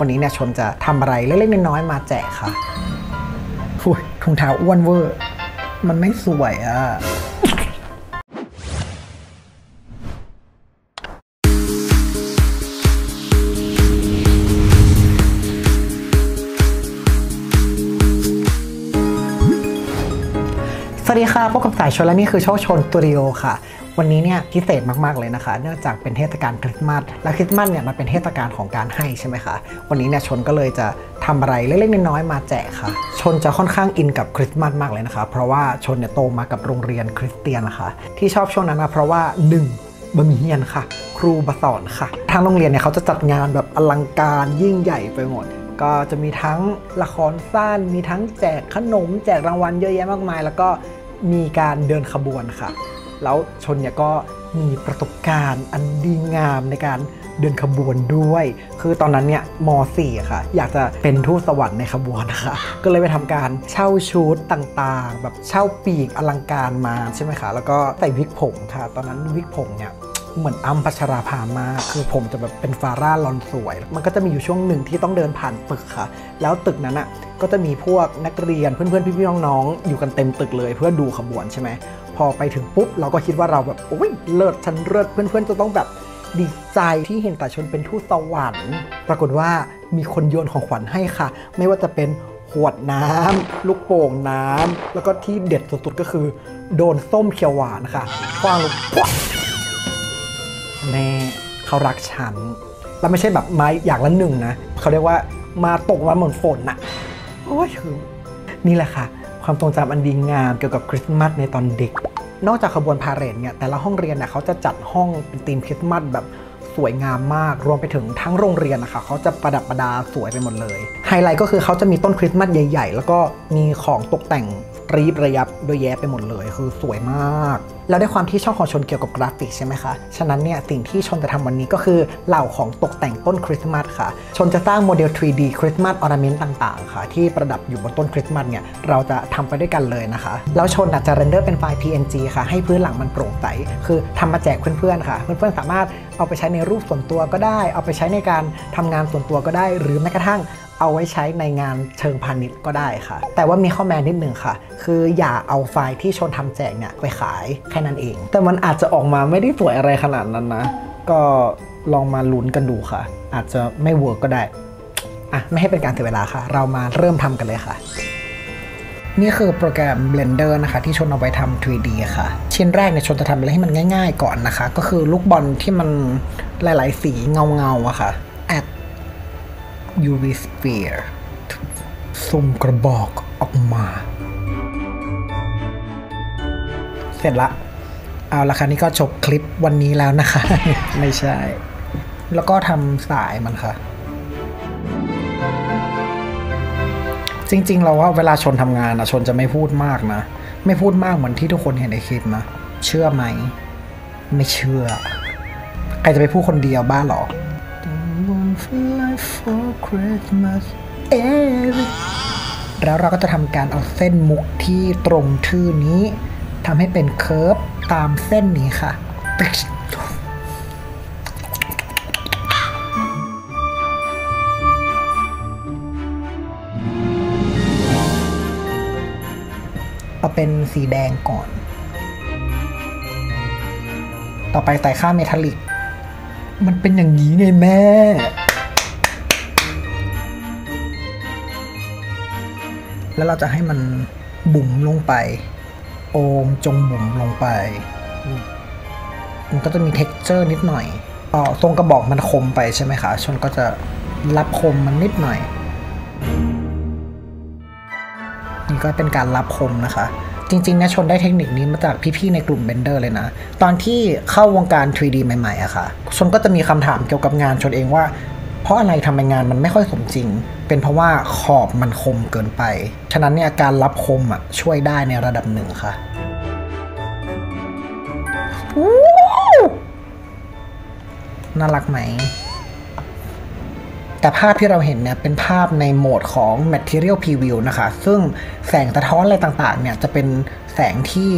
วันนี้เนี่ยชนจะทำอะไรเล็กๆน้อยๆมาแจกค่ะฟุ้ยถุงเท้าอ้วนเวอร์มันไม่สวยอ่ะสวัสดีค่ะพบกับสายชนและนี่คือโชคชนสตูดิโอค่ะวันนี้เนี่ยพิเศษมากๆเลยนะคะเนื่องจากเป็นเทศกาลคริสต์มาสและคริสต์มาสเนี่ยมันเป็นเทศกาลของการให้ใช่ไหมคะวันนี้เนี่ยชนก็เลยจะทำอะไรเล็กๆน้อยๆมาแจกค่ะชนจะค่อนข้างอินกับคริสต์มาสมากเลยนะคะเพราะว่าชนเนี่ยโตมากับโรงเรียนคริสเตียนนะคะที่ชอบช่วงนั้นนะเพราะว่า1บะหมี่เฮียนค่ะครูมาสอนค่ะทางโรงเรียนเนี่ยเขาจะจัดงานแบบอลังการยิ่งใหญ่ไปหมดก็จะมีทั้งละครสั้นมีทั้งแจกขนมแจกรางวัลเยอะแยะมากมายแล้วก็มีการเดินขบวนค่ะแล้วชนเนี่ยก็มีประสบการณ์อันดีงามในการเดินขบวนด้วยคือตอนนั้นเนี่ยม.4 ค่ะอยากจะเป็นทูตสวรรค์ในขบวนค่ะก็เลยไปทำการเช่าชุดต่างๆแบบเช่าปีกอลังการมาใช่ไหมคะแล้วก็ใส่วิกผมค่ะตอนนั้นวิกผมเนี่ยเหมือนอัมพัชราภามากคือผมจะแบบเป็นฟาร่าลอนสวยมันก็จะมีอยู่ช่วงหนึ่งที่ต้องเดินผ่านตึกค่ะแล้วตึกนั้นอ่ะก็จะมีพวกนักเรียนเพื่อนๆพี่ๆน้องๆอยู่กันเต็มตึกเลยเพื่อดูขบวนใช่ไหมพอไปถึงปุ๊บเราก็คิดว่าเราแบบโอ้ยเลิศฉันเลิศเพื่อนๆจะต้องแบบดีใจที่เห็นสายชนเป็นทูตสวรรค์ปรากฏว่ามีคนโยนของขวัญให้ค่ะไม่ว่าจะเป็นขวดน้ำลูกโป่งน้ำแล้วก็ที่เด็ดสุดๆก็คือโดนส้มเขียวหวานค่ะคว้างลูกโป่งแม่เขารักฉันแล้วไม่ใช่แบบไม้อย่างละหนึ่งนะเขาเรียกว่ามาตกมาเหมือนฝนน่ะโอ้ยนี่แหละค่ะความทรงจำอันดีงามเกี่ยวกับคริสต์มาสในตอนเด็กนอกจากขบวนพาเหรดเนี่ยแต่ละห้องเรียนเนี่ยเขาจะจัดห้องเป็นธีมคริสต์มาสแบบสวยงามมากรวมไปถึงทั้งโรงเรียนนะคะเขาจะประดับประดาสวยไปหมดเลยไฮไลท์ก็คือเขาจะมีต้นคริสต์มาสใหญ่ๆแล้วก็มีของตกแต่งรีบระยับโดยแย่ไปหมดเลยคือสวยมากแล้วด้วยความที่ช่องของชนเกี่ยวกับกราฟิกใช่ไหมคะฉะนั้นเนี่ยสิ่งที่ชนจะทำวันนี้ก็คือเหล่าของตกแต่งต้นคริสต์มาสค่ะชนจะสร้างโมเดล 3D คริสต์มาสออร์นาเมนต์ต่างๆค่ะที่ประดับอยู่บนต้นคริสต์มาสเนี่ยเราจะทำไปด้วยกันเลยนะคะแล้วชนจะเรนเดอร์เป็นไฟล์ PNG ค่ะให้พื้นหลังมันโปร่งใสคือทำมาแจกเพื่อนๆค่ะเพื่อนๆสามารถเอาไปใช้ในรูปส่วนตัวก็ได้เอาไปใช้ในการทำงานส่วนตัวก็ได้หรือแม้กระทั่งเอาไว้ใช้ในงานเชิงพาณิชย์ก็ได้ค่ะแต่ว่ามีข้อแม้นิดหนึ่งค่ะคืออย่าเอาไฟล์ที่ชนทำแจกเนี่ยไปขายแค่นั้นเองแต่มันอาจจะออกมาไม่ได้สวยอะไรขนาดนั้นนะก็ลองมาลุ้นกันดูค่ะอาจจะไม่เวิร์กก็ได้อ่ะไม่ให้เป็นการเสียเวลาค่ะเรามาเริ่มทำกันเลยค่ะนี่คือโปรแกรม Blender นะคะที่ชนเอาไปทำ 3D ค่ะชิ้นแรกเนี่ยชนจะทำอะไรให้มันง่ายๆก่อนนะคะก็คือลูกบอลที่มันหลายๆสีเงาๆอะค่ะ add UV sphere สุ่มกระบอกออกมาเสร็จละเอาละค่ะนี่ก็จบคลิปวันนี้แล้วนะคะ ไม่ใช่แล้วก็ทำสายมันค่ะจริงๆเราว่าเวลาชนทำงานนะชนจะไม่พูดมากนะไม่พูดมากเหมือนที่ทุกคนเห็นในคลิปนะเชื่อไหมไม่เชื่อใครจะไปพูดคนเดียวบ้าหรอ แล้วเราก็จะทำการเอาเส้นมุกที่ตรงทื่อนี้ทำให้เป็นเคิร์ฟตามเส้นนี้ค่ะเอาเป็นสีแดงก่อนต่อไปใส่ค่าเมทัลลิกมันเป็นอย่างนี้ไงแม่แล้วเราจะให้มันบุ๋มลงไปโอมจงบุ๋มลงไปมันก็จะมีเท็กเจอร์นิดหน่อยอ๋อทรงกระบอกมันคมไปใช่ไหมคะชนก็จะรับคมมันนิดหน่อยนี่ก็เป็นการรับคมนะคะจริงๆนะชนได้เทคนิคนี้มาจากพี่ๆในกลุ่ม Blender เลยนะตอนที่เข้าวงการ 3D ใหม่ๆอะค่ะชนก็จะมีคำถามเกี่ยวกับงานชนเองว่าเพราะอะไรทำงานมันไม่ค่อยสมจริงเป็นเพราะว่าขอบมันคมเกินไปฉะนั้นเนี่ยการรับคมอะช่วยได้ในระดับหนึ่งค่ะน่ารักไหมแต่ภาพที่เราเห็นเนี่ยเป็นภาพในโหมดของ Material Preview นะคะซึ่งแสงสะท้อนอะไรต่างๆเนี่ยจะเป็นแสงที่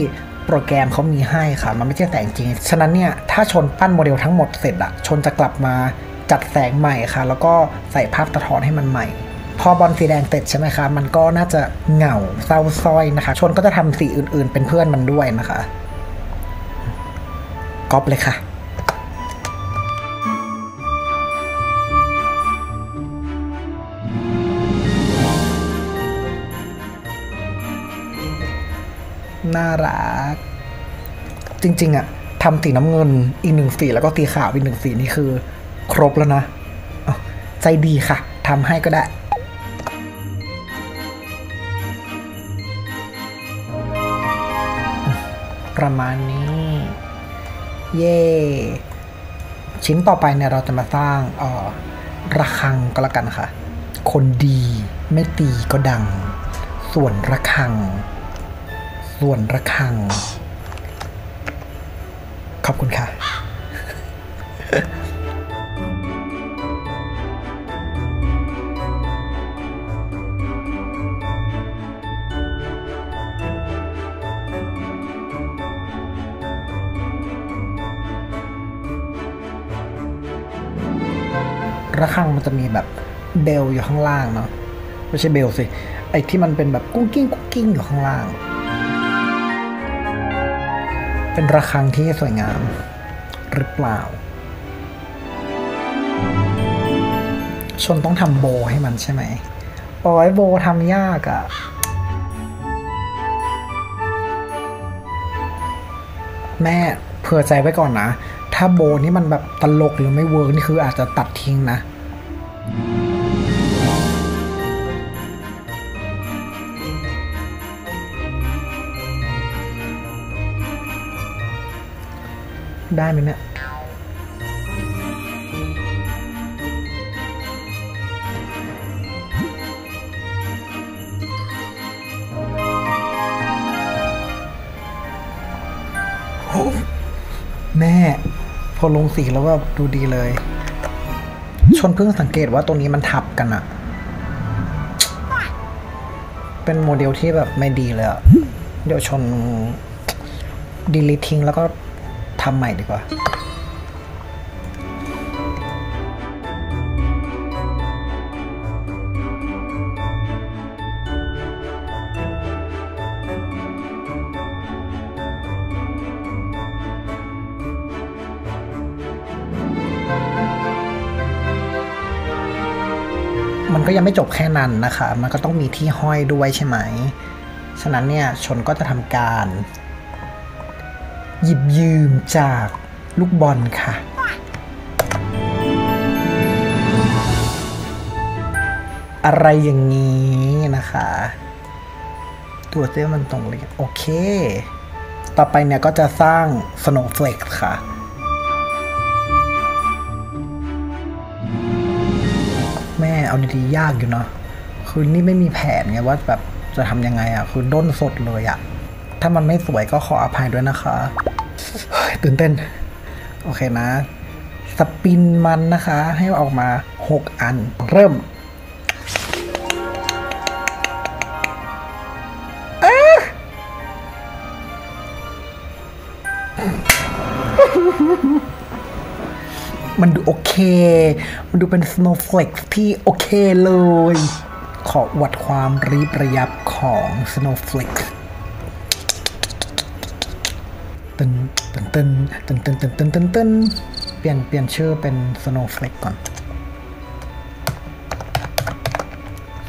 โปรแกรมเขามีให้ค่ะมันไม่ใช่แสงจริงฉะนั้นเนี่ยถ้าชนปั้นโมเดลทั้งหมดเสร็จอะชนจะกลับมา จัดแสงใหม่ค่ะแล้วก็ใส่ภาพสะท้อนให้มันใหม่พอบอลสีแดงเสร็จใช่ไหมคะมันก็น่าจะเหงาเศร้าส้อยนะคะชนก็จะทำสีอื่นๆเป็นเพื่อนมันด้วยนะคะก๊อปเลยค่ะน่ารักจริงๆอะทำสีน้ำเงินอีกหนึ่งสีแล้วก็สีขาวอีกหนึ่งสีนี่คือครบแล้วนะใจดีค่ะทำให้ก็ได้ประมาณนี้เย่ชิ้นต่อไปเนี่ยเราจะมาสร้างระฆังก็แล้วกันค่ะคนดีไม่ตีก็ดังส่วนระฆังส่วนระฆังขอบคุณค่ะระฆังมันจะมีแบบเบลอยู่ข้างล่างเนาะไม่ใช่เบลสิไอ้ที่มันเป็นแบบกุ้งกิ้งกุ้งกิ้งอยู่ข้างล่างเป็นระฆังที่สวยงามหรือเปล่าชนต้องทำโบให้มันใช่ไหมโอ้ยโบทำยากอะแม่เผื่อใจไว้ก่อนนะถ้าโบนี่มันแบบตลกหรือไม่เวิร์กนี่คืออาจจะตัดทิ้งนะได้ไหมเนี่ยแม่พอลงสีแล้วก็ดูดีเลยชนเพิ่งสังเกตว่าตัวนี้มันทับกันอะเป็นโมเดลที่แบบไม่ดีเลยอะเดี๋ยวชน delete ทิ้งแล้วก็ทำใหม่ดีกว่ามันก็ยังไม่จบแค่นั้นนะคะมันก็ต้องมีที่ห้อยด้วยใช่ไหมฉะนั้นเนี่ยชนก็จะทำการหยิบยืมจากลูกบอลค่ะอะไรอย่างนี้นะคะตัวเต้มันตรงเลยโอเคต่อไปเนี่ยก็จะสร้างสโนว์เฟลกค่ะแม่เอาดีๆยากอยู่เนาะคือนี่ไม่มีแผนไงว่าแบบจะทำยังไงอ่ะคือด้นสดเลยอ่ะถ้ามันไม่สวยก็ขออภัยด้วยนะคะตื่นเต้นโอเคนะสปินมันนะคะให้ออกมา6อันเริ่มมันดูโอเคมันดูเป็นสโนว์เฟลกที่โอเคเลยขออวดความรีบระยับของสโนว์เฟลกตึนตึนตึนตึนตึนตึนตึนตึนตึนเปลี่ยนชื่อเป็น Snowflake ก่อน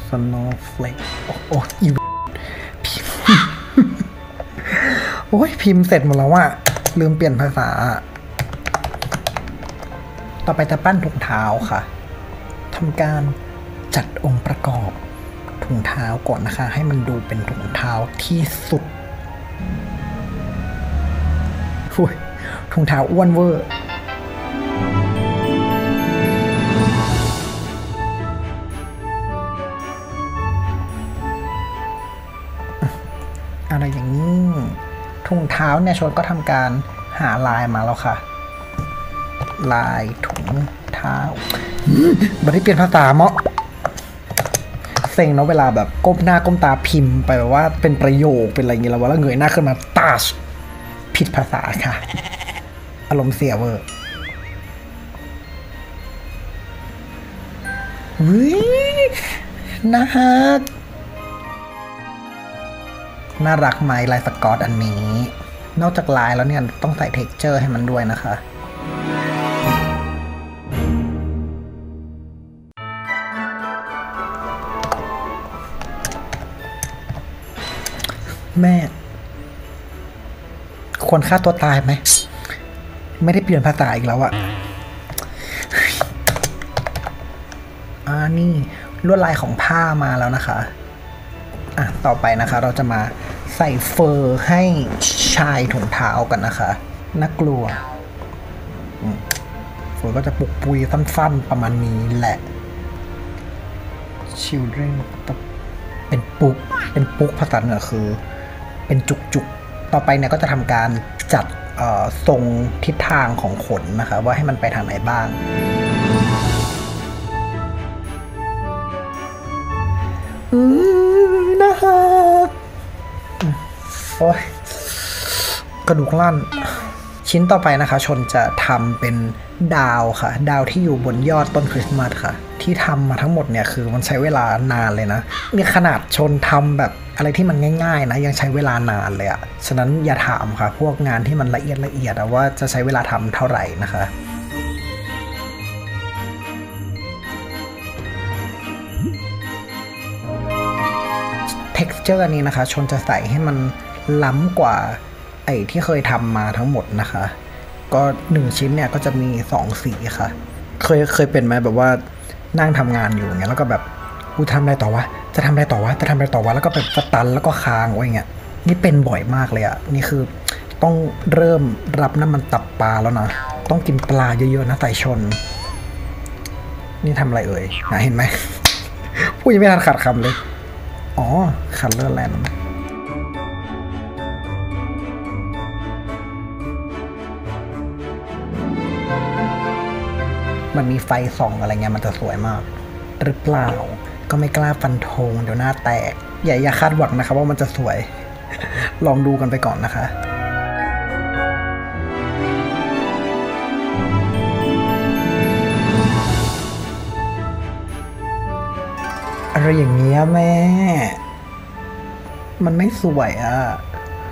Snowflake โอ้ยพิมพ์โอ้ยพิมพ์เสร็จหมดแล้วอะลืมเปลี่ยนภาษาต่อไปจะปั้นถุงเท้าค่ะทำการจัดองค์ประกอบถุงเท้าก่อนนะคะให้มันดูเป็นถุงเท้าที่สุดถุงเท้าอ้วนเวอร์อะไรอย่างนี้ถุงเท้าเนี่ยชนก็ทำการหาลายมาแล้วค่ะลายถุงเท้าบัดนี้เปลี่ยนภาษาเมาะเซ็งเนาะเวลาแบบก้มหน้าก้มตาพิมพ์ไปแบบว่าเป็นประโยคเป็นอะไรอย่างเงี้ยแล้วเงยหน้าขึ้นมาตาชผิดภาษาค่ะอารมณ์เสียเวอร์ น่ารักน่ารักไหมลายสกอตอันนี้นอกจากลายแล้วเนี่ยต้องใส่เท็กเจอร์ให้มันด้วยนะคะแม่ควรฆ่าตัวตายไหมไม่ได้เปลี่ยนภาษาอีกแล้วอะนี่ลวดลายของผ้ามาแล้วนะคะต่อไปนะคะเราจะมาใส่เฟอร์ให้ชายถุงเท้ากันนะคะน่ากลัวเฟอร์ก็จะปุกปุยสั้นๆประมาณนี้แหละ Children เป็นปุกภาษาเหนือคือเป็นจุกๆต่อไปเนี่ยก็จะทำการจัดทรงทิศทางของขนนะคะว่าให้มันไปทางไหนบ้างนะคะโอ้ยกระดูกลั่นชิ้นต่อไปนะคะชนจะทำเป็นดาวค่ะดาวที่อยู่บนยอดต้นคริสต์มาสค่ะที่ทำมาทั้งหมดเนี่ยคือมันใช้เวลานานเลยนะมีขนาดชนทำแบบอะไรที่มันง่ายๆนะยังใช้เวลานานเลยอะฉะนั้นอย่าถามค่ะพวกงานที่มันละเอียดว่าจะใช้เวลาทำเท่าไหร่นะคะTexture นี้นะคะชนจะใส่ให้มันล้ำกว่าไอ้ที่เคยทำมาทั้งหมดนะคะก็1ชิ้นเนี่ยก็จะมี2สีค่ะเคยเป็นไหมแบบว่านั่งทำงานอยู่อย่างเงี้ยแล้วก็แบบกูทำอะไรต่อวะจะทำอะไรต่อวะแล้วก็แบบตันแล้วก็ค้างไว้อย่างเงี้ยนี่เป็นบ่อยมากเลยอ่ะนี่คือต้องเริ่มรับน้ำมันตับปลาแล้วนะต้องกินปลาเยอะๆนะไตชนนี่ทำอะไรเอ่ยเห็นไหมพูดยังไม่ทันขาดคำเลยอ๋อ Color Land มันมีไฟส่องอะไรเงี้ยมันจะสวยมากหรือเปล่าก็ไม่กล้าฟันธงเดี๋ยวหน้าแตกอย่าคาดหวังนะคะว่ามันจะสวยลองดูกันไปก่อนนะคะอะไรอย่างเงี้ยแม่มันไม่สวยอ่ะ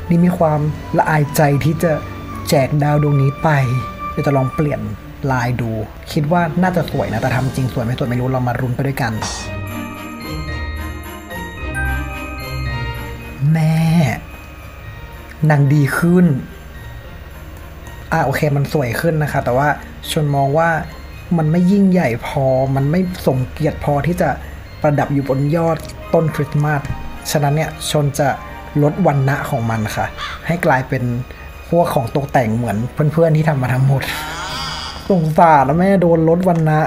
นี่มีความละอายใจที่จะแจกดาวดวงนี้ไปเดี๋ยวจะลองเปลี่ยนลายดูคิดว่าน่าจะสวยนะแต่ทำจริงสวยไม่สวยไม่รู้เรามารุนไปด้วยกันแม่นางดีขึ้นโอเคมันสวยขึ้นนะคะแต่ว่าชนมองว่ามันไม่ยิ่งใหญ่พอมันไม่สมเกียรติพอที่จะประดับอยู่บนยอดต้นคริสต์มาสฉะนั้นเนี่ยชนจะลดวรรณะของมันค่ะให้กลายเป็นพวกของตกแต่งเหมือนเพื่อนๆที่ทำมาทั้งหมดสงสารนะแม่โดนลดวรรณะ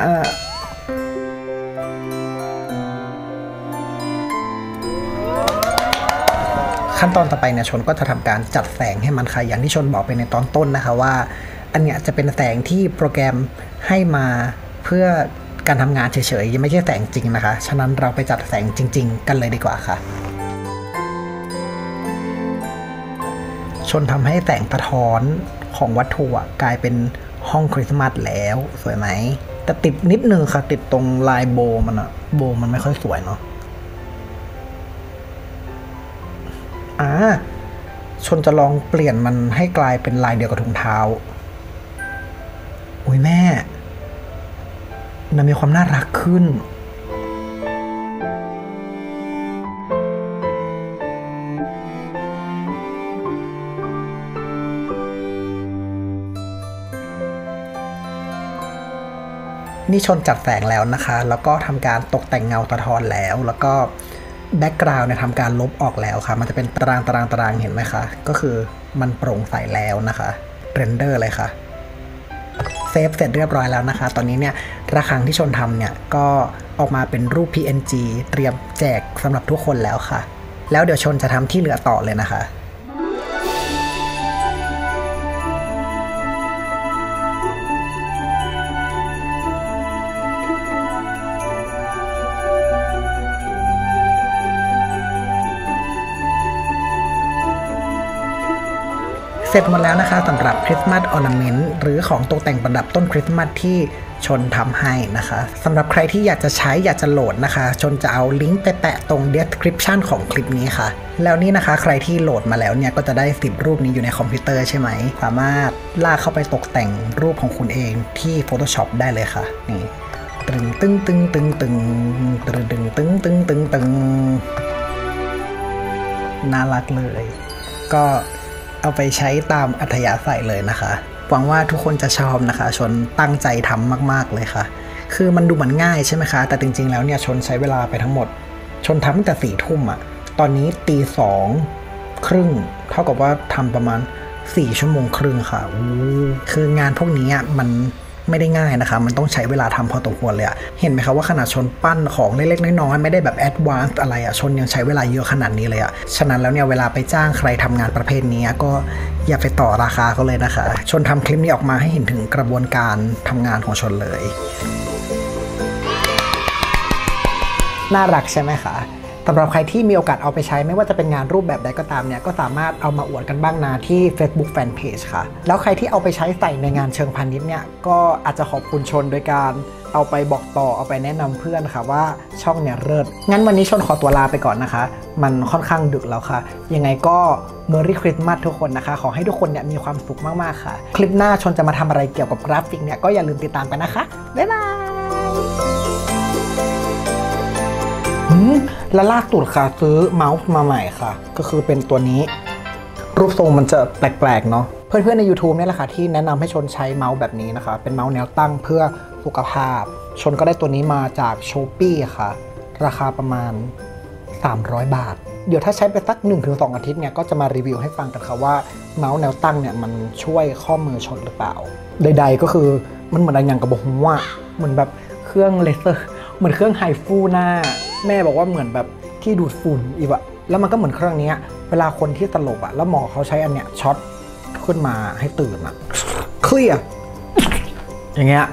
ขั้นตอนต่อไปเนี่ยชนก็จะทำการจัดแสงให้มันค่ะอย่างที่ชนบอกไปในตอนต้นนะคะว่าอันเนี้ยจะเป็นแสงที่โปรแกรมให้มาเพื่อการทำงานเฉยๆยังไม่ใช่แสงจริงนะคะฉะนั้นเราไปจัดแสงจริงๆกันเลยดีกว่าค่ะชนทำให้แสงสะท้อนของวัตถุกลายเป็นห้องคริสต์มาสแล้วสวยไหมแต่ติดนิดนึงค่ะติดตรงลายโบมันอะโบมันไม่ค่อยสวยเนาะชนจะลองเปลี่ยนมันให้กลายเป็นลายเดียวกับถุงเท้าอุ้ยแม่มันมีความน่ารักขึ้นนี่ชนจัดแสงแล้วนะคะแล้วก็ทำการตกแต่งเงาสะท้อนแล้วแล้วก็แบ็กกราวด์เนี่ยทำการลบออกแล้วค่ะมันจะเป็นตารางเห็นไหมคะก็คือมันโปร่งใสแล้วนะคะเรนเดอร์เลยค่ะเซฟเสร็จเรียบร้อยแล้วนะคะตอนนี้เนี่ยระฆังที่ชนทำเนี่ยก็ออกมาเป็นรูป PNG เตรียมแจกสำหรับทุกคนแล้วค่ะแล้วเดี๋ยวชนจะทำที่เหลือต่อเลยนะคะเสร็จหมดแล้วนะคะสำหรับคริสต์มาสออร์นาเมนต์หรือของตกแต่งประดับต้นคริสต์มาสที่ช ชนทำให้นะคะสำหรับใครที่อยากจะใช้อยากจะโหลดนะคะชนจะเอาลิงก์ไปแปะตรง description ของคลิปนี้ค่ะแล้วนี่นะคะใครที่โหลดมาแล้วเนี่ยก็จะได้10รูปนี้อยู่ในคอมพิวเตอร์ใช่ไหมสามารถลากเข้าไปตกแต่งรูปของคุณเองที่ Photoshop ได้เลยค่ะนี่ตึงตึงตึงตึงตึงตึงตึงตึงตึงตึงตึงน่ารักเลยก็เอาไปใช้ตามอัธยาศัยเลยนะคะหวังว่าทุกคนจะชอบนะคะชนตั้งใจทำมากๆเลยค่ะคือมันดูเหมือนง่ายใช่ไหมคะแต่จริงๆแล้วเนี่ยชนใช้เวลาไปทั้งหมดชนทำตั้งแต่4 ทุ่มอะตอนนี้02:30เท่ากับว่าทำประมาณ4 ชั่วโมงครึ่งค่ะคืองานพวกนี้มันไม่ได้ง่ายนะคะมันต้องใช้เวลาทำพอสมควรเลยอะเห็นไหมคะว่าขนาดชนปั้นของเล็กๆน้อยๆไม่ได้แบบแอดวานซ์อะไรอะชนยังใช้เวลาเยอะขนาดนี้เลยอะฉะนั้นแล้วเนี่ยเวลาไปจ้างใครทำงานประเภทนี้ก็อย่าไปต่อราคาเขาเลยนะคะชนทำคลิปนี้ออกมาให้เห็นถึงกระบวนการทำงานของชนเลยน่ารักใช่ไหมคะสำหรับใครที่มีโอกาสเอาไปใช้ไม่ว่าจะเป็นงานรูปแบบใดก็ตามเนี่ยก็สามารถเอามาอวดกันบ้างนะที่ Facebook Fanpage ค่ะแล้วใครที่เอาไปใช้ใส่ในงานเชิงพาณิชย์เนี่ยก็อาจจะขอบคุณชนโดยการเอาไปบอกต่อเอาไปแนะนำเพื่อนค่ะว่าช่องเนี่ยเลิศงั้นวันนี้ชนขอตัวลาไปก่อนนะคะมันค่อนข้างดึกแล้วค่ะยังไงก็ Merry Christmas ทุกคนนะคะขอให้ทุกคนเนี่ยมีความสุขมากๆค่ะคลิปหน้าชนจะมาทำอะไรเกี่ยวกับกราฟิกเนี่ยก็อย่าลืมติดตามกันนะคะบ๊ายบายและลากตูดค่ะซื้อเมาส์มาใหม่ค่ะก็คือเป็นตัวนี้รูปทรงมันจะแปลกๆเนาะเพื่อนๆใน YouTube เนี่ยแหละค่ะที่แนะนำให้ชนใช้เมาส์แบบนี้นะคะเป็นเมาส์แนวตั้งเพื่อสุขภาพชนก็ได้ตัวนี้มาจาก Shopee ค่ะราคาประมาณ300 บาทเดี๋ยวถ้าใช้ไปสัก 1-2 อาทิตย์เนี่ยก็จะมารีวิวให้ฟังกันค่ะว่าเมาส์แนวตั้งเนี่ยมันช่วยข้อมือชนหรือเปล่าใดๆก็คือมันเหมือนอะไรอย่างกระบอกหัวเหมือนแบบเครื่องเลเซอร์เหมือนเครื่องไฮฟูหน้าแม่บอกว่าเหมือนแบบที่ดูดฝุ่นอีกอะแล้วมันก็เหมือนเครื่องนี้เวลาคนที่ตลบอะแล้วหมอเขาใช้อันเนี้ยช็อตขึ้นมาให้ตื่นอะเคลียร์อย่างเงี้ย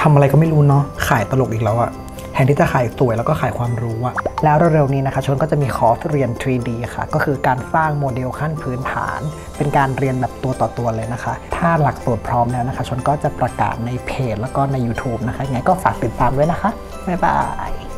ทำอะไรก็ไม่รู้เนาะขายตลกอีกแล้วอะแทนที่จะขายสวยแล้วก็ขายความรู้อะแล้วเร็วๆนี้นะคะชนก็จะมีคอร์สเรียน 3D ค่ะก็คือการสร้างโมเดลขั้นพื้นฐานเป็นการเรียนแบบตัวต่อตัวเลยนะคะถ้าหลักสูตรพร้อมแล้วนะคะชนก็จะประกาศในเพจแล้วก็ใน YouTube นะคะยังไงก็ฝากติดตามด้วยนะคะบ๊ายบาย